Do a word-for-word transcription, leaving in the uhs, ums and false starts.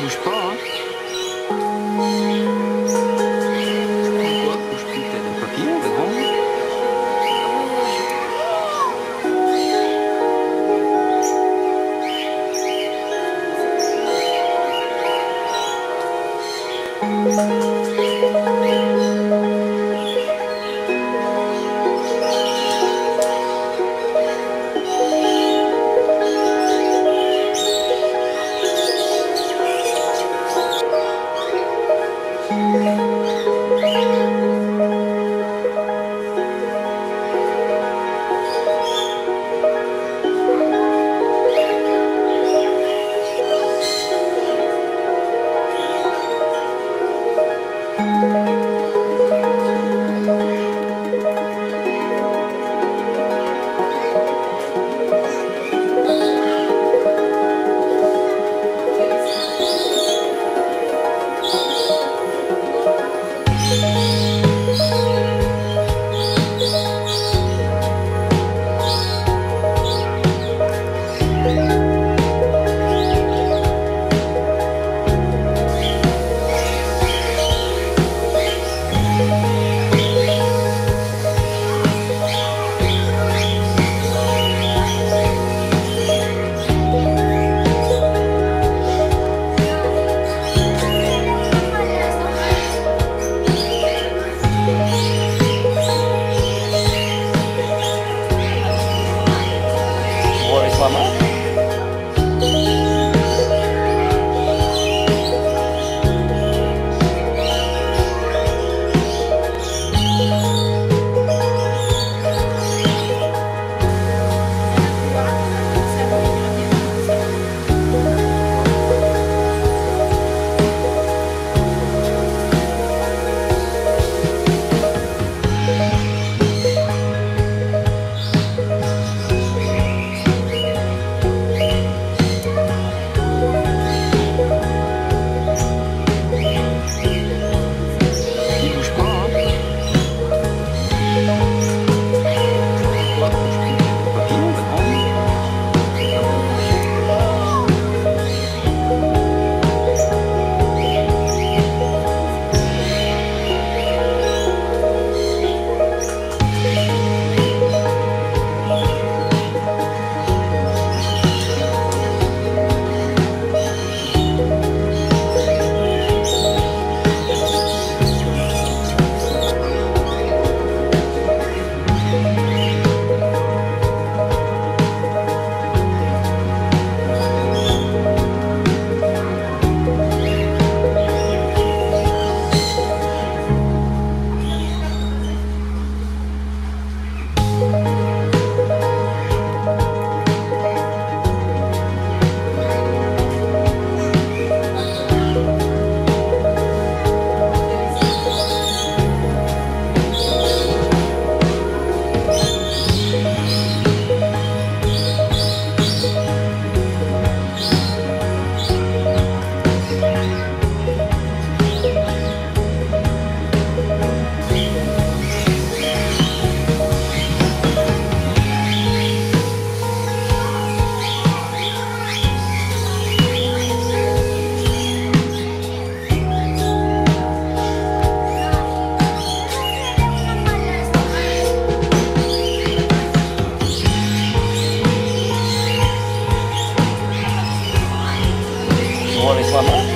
Guten Sport. Dort spielt eine Partie, der One is one more.